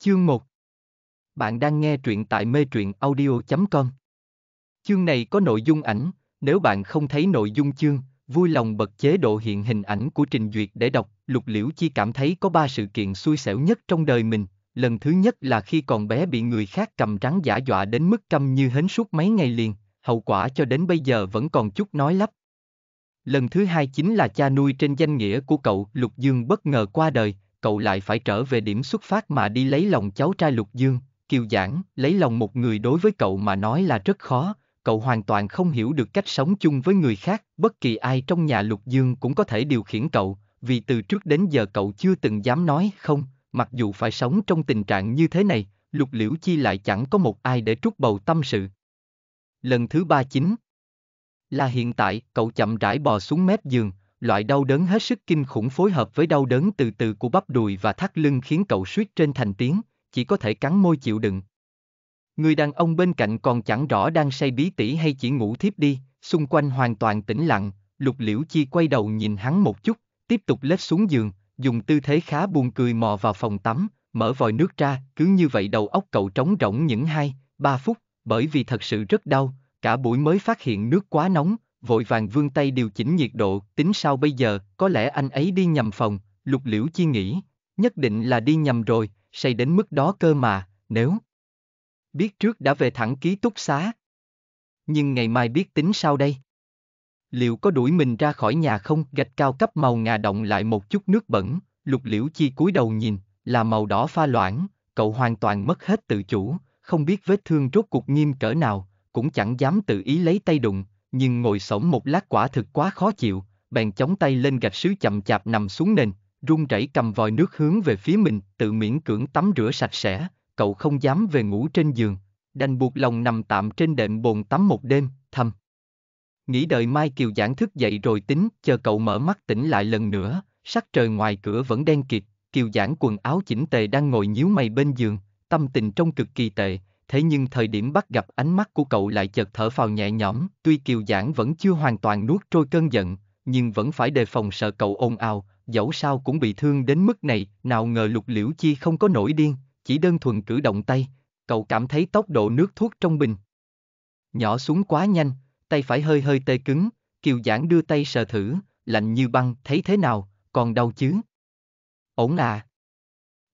Chương 1. Bạn đang nghe truyện tại metruyenaudio.com. Chương này có nội dung ảnh, nếu bạn không thấy nội dung chương, vui lòng bật chế độ hiện hình ảnh của trình duyệt để đọc. Lục Liễu Chi cảm thấy có 3 sự kiện xui xẻo nhất trong đời mình. Lần thứ nhất là khi còn bé bị người khác cầm trắng giả dọa đến mức câm như hến suốt mấy ngày liền, hậu quả cho đến bây giờ vẫn còn chút nói lắp. Lần thứ hai chính là cha nuôi trên danh nghĩa của cậu Lục Dương bất ngờ qua đời, cậu lại phải trở về điểm xuất phát mà đi lấy lòng cháu trai Lục Dương, Kiều Giảng. Lấy lòng một người đối với cậu mà nói là rất khó, cậu hoàn toàn không hiểu được cách sống chung với người khác, bất kỳ ai trong nhà Lục Dương cũng có thể điều khiển cậu, vì từ trước đến giờ cậu chưa từng dám nói không. Mặc dù phải sống trong tình trạng như thế này, Lục Liễu Chi lại chẳng có một ai để trút bầu tâm sự. Lần thứ ba chính là hiện tại, cậu chậm rãi bò xuống mép giường, loại đau đớn hết sức kinh khủng phối hợp với đau đớn từ từ của bắp đùi và thắt lưng khiến cậu suýt trên thành tiếng, chỉ có thể cắn môi chịu đựng. Người đàn ông bên cạnh còn chẳng rõ đang say bí tỉ hay chỉ ngủ thiếp đi, xung quanh hoàn toàn tĩnh lặng. Lục Liễu Chi quay đầu nhìn hắn một chút, tiếp tục lết xuống giường, dùng tư thế khá buồn cười mò vào phòng tắm, mở vòi nước ra, cứ như vậy đầu óc cậu trống rỗng những 2-3 phút, bởi vì thật sự rất đau, cả buổi mới phát hiện nước quá nóng, vội vàng vươn tay điều chỉnh nhiệt độ, tính sao bây giờ, có lẽ anh ấy đi nhầm phòng, Lục Liễu Chi nghĩ, nhất định là đi nhầm rồi, say đến mức đó cơ mà, nếu biết trước đã về thẳng ký túc xá. Nhưng ngày mai biết tính sao đây? Liệu có đuổi mình ra khỏi nhà không? Gạch cao cấp màu ngà đọng lại một chút nước bẩn, Lục Liễu Chi cúi đầu nhìn, là màu đỏ pha loãng, cậu hoàn toàn mất hết tự chủ, không biết vết thương rốt cuộc nghiêm cỡ nào, cũng chẳng dám tự ý lấy tay đụng, nhưng ngồi xổm một lát quả thực quá khó chịu, bèn chống tay lên gạch sứ chậm chạp nằm xuống nền, run rẩy cầm vòi nước hướng về phía mình, tự miễn cưỡng tắm rửa sạch sẽ, cậu không dám về ngủ trên giường, đành buộc lòng nằm tạm trên đệm bồn tắm một đêm, thầm nghĩ đợi mai Kiều Giảng thức dậy rồi tính. Chờ cậu mở mắt tỉnh lại lần nữa, sắc trời ngoài cửa vẫn đen kịt, Kiều Giảng quần áo chỉnh tề đang ngồi nhíu mày bên giường, tâm tình trông cực kỳ tệ, thế nhưng thời điểm bắt gặp ánh mắt của cậu lại chợt thở phào nhẹ nhõm. Tuy Kiều Giảng vẫn chưa hoàn toàn nuốt trôi cơn giận, nhưng vẫn phải đề phòng sợ cậu ồn ào, dẫu sao cũng bị thương đến mức này, nào ngờ Lục Liễu Chi không có nổi điên, chỉ đơn thuần cử động tay, cậu cảm thấy tốc độ nước thuốc trong bình nhỏ xuống quá nhanh, tay phải hơi hơi tê cứng, Kiều Giảng đưa tay sờ thử, lạnh như băng. Thấy thế nào, còn đau chứ? Ổn à?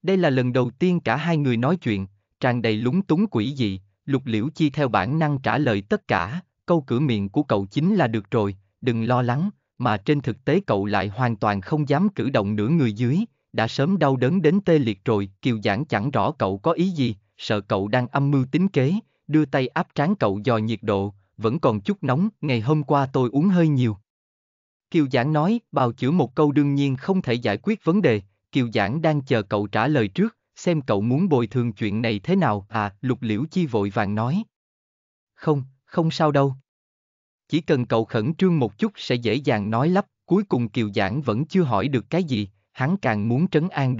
Đây là lần đầu tiên cả hai người nói chuyện, tràn đầy lúng túng quỷ dị, Lục Liễu Chi theo bản năng trả lời tất cả, câu cửa miệng của cậu chính là được rồi, đừng lo lắng, mà trên thực tế cậu lại hoàn toàn không dám cử động nửa người dưới, đã sớm đau đớn đến tê liệt rồi. Kiều Giảng chẳng rõ cậu có ý gì, sợ cậu đang âm mưu tính kế, đưa tay áp trán cậu dò nhiệt độ, vẫn còn chút nóng, ngày hôm qua tôi uống hơi nhiều. Kiều Giảng nói, bào chữa một câu đương nhiên không thể giải quyết vấn đề, Kiều Giảng đang chờ cậu trả lời trước, xem cậu muốn bồi thường chuyện này thế nào. À, Lục Liễu Chi vội vàng nói. Không sao đâu. Chỉ cần cậu khẩn trương một chút sẽ dễ dàng nói lắp. Cuối cùng Kiều Giảng vẫn chưa hỏi được cái gì, hắn càng muốn trấn an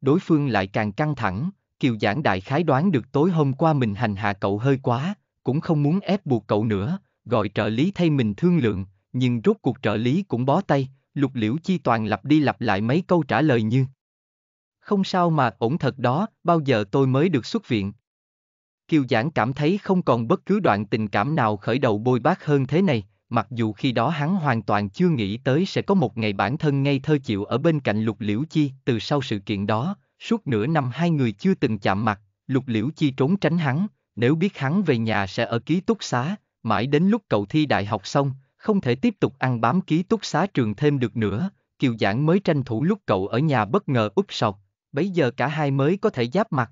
đối phương lại càng căng thẳng. Kiều Giảng đại khái đoán được tối hôm qua mình hành hạ cậu hơi quá, cũng không muốn ép buộc cậu nữa, gọi trợ lý thay mình thương lượng, nhưng rốt cuộc trợ lý cũng bó tay. Lục Liễu Chi toàn lặp đi lặp lại mấy câu trả lời như không sao mà, ổn thật đó, bao giờ tôi mới được xuất viện. Kiều Giảng cảm thấy không còn bất cứ đoạn tình cảm nào khởi đầu bôi bác hơn thế này, mặc dù khi đó hắn hoàn toàn chưa nghĩ tới sẽ có một ngày bản thân ngây thơ chịu ở bên cạnh Lục Liễu Chi. Từ sau sự kiện đó, suốt nửa năm hai người chưa từng chạm mặt, Lục Liễu Chi trốn tránh hắn. Nếu biết hắn về nhà sẽ ở ký túc xá, mãi đến lúc cậu thi đại học xong, không thể tiếp tục ăn bám ký túc xá trường thêm được nữa, Kiều Giảng mới tranh thủ lúc cậu ở nhà bất ngờ úp sọc, bấy giờ cả hai mới có thể giáp mặt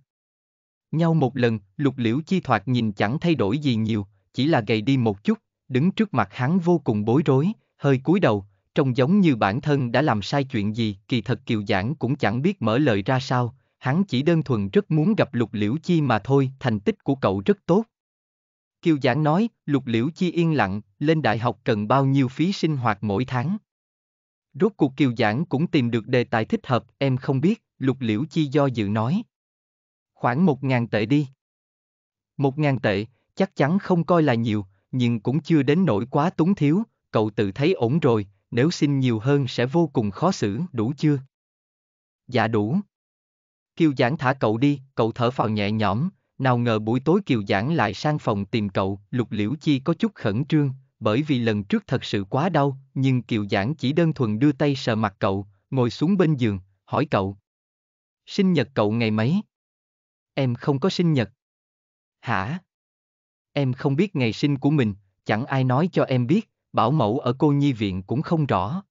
nhau một lần. Lục Liễu Chi thoạt nhìn chẳng thay đổi gì nhiều, chỉ là gầy đi một chút, đứng trước mặt hắn vô cùng bối rối, hơi cúi đầu, trông giống như bản thân đã làm sai chuyện gì. Kỳ thật Kiều Giảng cũng chẳng biết mở lời ra sao. Hắn chỉ đơn thuần rất muốn gặp Lục Liễu Chi mà thôi. Thành tích của cậu rất tốt, Kiều Giảng nói. Lục Liễu Chi yên lặng. Lên đại học cần bao nhiêu phí sinh hoạt mỗi tháng? Rốt cuộc Kiều Giảng cũng tìm được đề tài thích hợp. Em không biết, Lục Liễu Chi do dự nói. Khoảng 1.000 tệ đi. 1.000 tệ, chắc chắn không coi là nhiều, nhưng cũng chưa đến nỗi quá túng thiếu. Cậu tự thấy ổn rồi, nếu xin nhiều hơn sẽ vô cùng khó xử. Đủ chưa? Dạ đủ. Kiều Giảng thả cậu đi, cậu thở phào nhẹ nhõm, nào ngờ buổi tối Kiều Giảng lại sang phòng tìm cậu. Lục Liễu Chi có chút khẩn trương, bởi vì lần trước thật sự quá đau, nhưng Kiều Giảng chỉ đơn thuần đưa tay sờ mặt cậu, ngồi xuống bên giường, hỏi cậu. Sinh nhật cậu ngày mấy? Em không có sinh nhật. Hả? Em không biết ngày sinh của mình, chẳng ai nói cho em biết, bảo mẫu ở cô nhi viện cũng không rõ.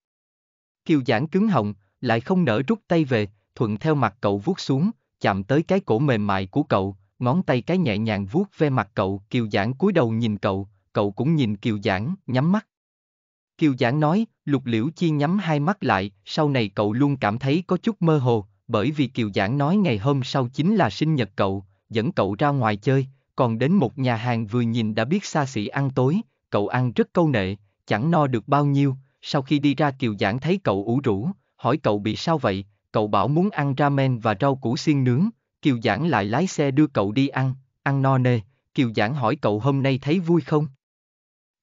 Kiều Giảng cứng họng, lại không nỡ rút tay về, thuận theo mặt cậu vuốt xuống, chạm tới cái cổ mềm mại của cậu, ngón tay cái nhẹ nhàng vuốt ve mặt cậu. Kiều Giảng cúi đầu nhìn cậu, cậu cũng nhìn Kiều Giảng, nhắm mắt. Kiều Giảng nói, Lục Liễu Chi nhắm hai mắt lại, sau này cậu luôn cảm thấy có chút mơ hồ, bởi vì Kiều Giảng nói ngày hôm sau chính là sinh nhật cậu, dẫn cậu ra ngoài chơi, còn đến một nhà hàng vừa nhìn đã biết xa xỉ ăn tối, cậu ăn rất câu nệ, chẳng no được bao nhiêu. Sau khi đi ra Kiều Giảng thấy cậu ủ rũ, hỏi cậu bị sao vậy, cậu bảo muốn ăn ramen và rau củ xiên nướng, Kiều Giảng lại lái xe đưa cậu đi ăn, ăn no nê, Kiều Giảng hỏi cậu hôm nay thấy vui không?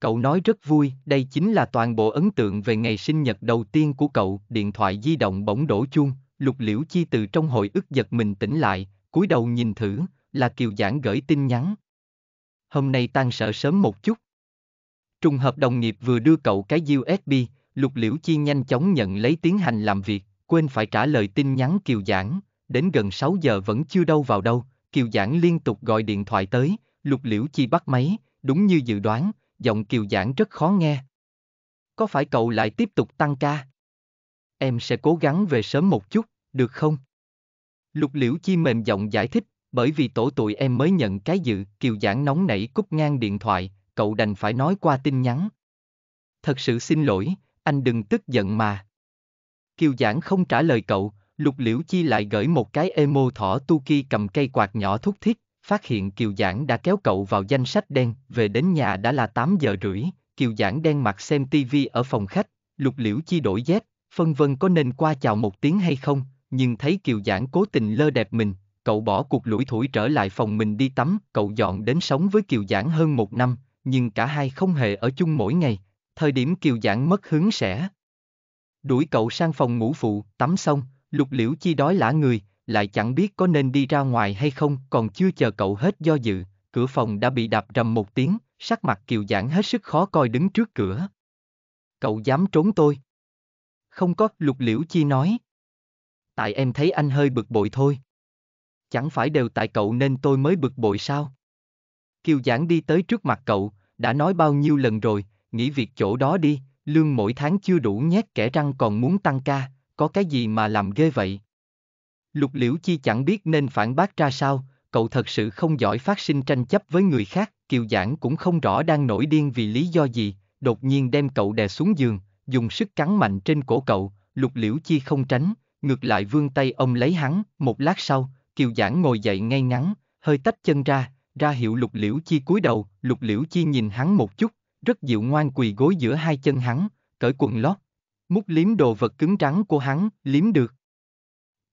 Cậu nói rất vui, đây chính là toàn bộ ấn tượng về ngày sinh nhật đầu tiên của cậu. Điện thoại di động bỗng đổ chuông, Lục Liễu Chi từ trong hồi ức giật mình tỉnh lại, cúi đầu nhìn thử, là Kiều Giảng gửi tin nhắn. Hôm nay tan sở sớm một chút. Trùng hợp đồng nghiệp vừa đưa cậu cái USB, Lục Liễu Chi nhanh chóng nhận lấy tiến hành làm việc, quên phải trả lời tin nhắn Kiều Giảng, đến gần 6 giờ vẫn chưa đâu vào đâu, Kiều Giảng liên tục gọi điện thoại tới, Lục Liễu Chi bắt máy, đúng như dự đoán, giọng Kiều Giảng rất khó nghe. Có phải cậu lại tiếp tục tăng ca? Em sẽ cố gắng về sớm một chút, được không? Lục Liễu Chi mềm giọng giải thích, bởi vì tổ tụi em mới nhận cái dự. Kiều Giảng nóng nảy cúp ngang điện thoại, cậu đành phải nói qua tin nhắn. Thật sự xin lỗi, anh đừng tức giận mà. Kiều Giảng không trả lời cậu, Lục Liễu Chi lại gửi một cái emo thỏ tu ki cầm cây quạt nhỏ thúc thích, phát hiện Kiều Giảng đã kéo cậu vào danh sách đen. Về đến nhà đã là 8 giờ rưỡi, Kiều Giảng đen mặt xem tivi ở phòng khách, Lục Liễu Chi đổi dép, phân vân có nên qua chào một tiếng hay không, nhưng thấy Kiều Giảng cố tình lơ đẹp mình, cậu bỏ cuộc lủi thủi trở lại phòng mình đi tắm. Cậu dọn đến sống với Kiều Giảng hơn một năm, nhưng cả hai không hề ở chung mỗi ngày. Thời điểm Kiều Giảng mất hứng sẽ đuổi cậu sang phòng ngủ phụ. Tắm xong, Lục Liễu Chi đói lả người, lại chẳng biết có nên đi ra ngoài hay không. Còn chưa chờ cậu hết do dự, cửa phòng đã bị đạp rầm một tiếng, sắc mặt Kiều Giảng hết sức khó coi đứng trước cửa. Cậu dám trốn tôi? Không có, Lục Liễu Chi nói. Tại em thấy anh hơi bực bội thôi. Chẳng phải đều tại cậu nên tôi mới bực bội sao? Kiều Giảng đi tới trước mặt cậu, đã nói bao nhiêu lần rồi, nghỉ việc chỗ đó đi, lương mỗi tháng chưa đủ nhét kẻ răng còn muốn tăng ca, có cái gì mà làm ghê vậy? Lục Liễu Chi chẳng biết nên phản bác ra sao, cậu thật sự không giỏi phát sinh tranh chấp với người khác. Kiều Giảng cũng không rõ đang nổi điên vì lý do gì, đột nhiên đem cậu đè xuống giường, dùng sức cắn mạnh trên cổ cậu. Lục Liễu Chi không tránh, ngược lại vươn tay ôm lấy hắn. Một lát sau, Kiều Giảng ngồi dậy ngay ngắn, hơi tách chân ra, ra hiệu Lục Liễu Chi cúi đầu. Lục Liễu Chi nhìn hắn một chút, rất dịu ngoan quỳ gối giữa hai chân hắn, cởi quần lót, mút liếm đồ vật cứng rắn của hắn, liếm được.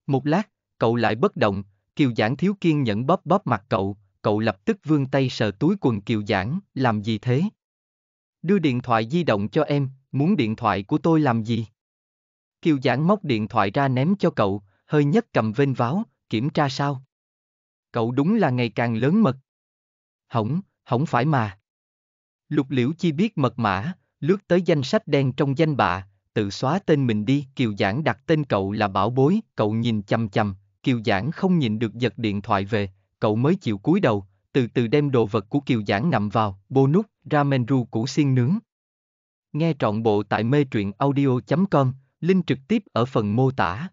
Một lát, cậu lại bất động. Kiều Giảng thiếu kiên nhẫn bóp mặt cậu, cậu lập tức vươn tay sờ túi quần Kiều Giảng. Làm gì thế? Đưa điện thoại di động cho em, muốn điện thoại của tôi làm gì? Kiều Giảng móc điện thoại ra ném cho cậu, hơi nhấc cầm vênh váo, kiểm tra sao? Cậu đúng là ngày càng lớn mật. Không phải mà. Lục Liễu Chi biết mật mã, lướt tới danh sách đen trong danh bạ, tự xóa tên mình đi. Kiều Giảng đặt tên cậu là Bảo Bối, cậu nhìn chằm chằm. Kiều Giảng không nhìn được giật điện thoại về, cậu mới chịu cúi đầu, từ từ đem đồ vật của Kiều Giảng nằm vào. Bonus, ramen ru củ xiên nướng. Nghe trọn bộ tại metruyenaudio.com, link trực tiếp ở phần mô tả.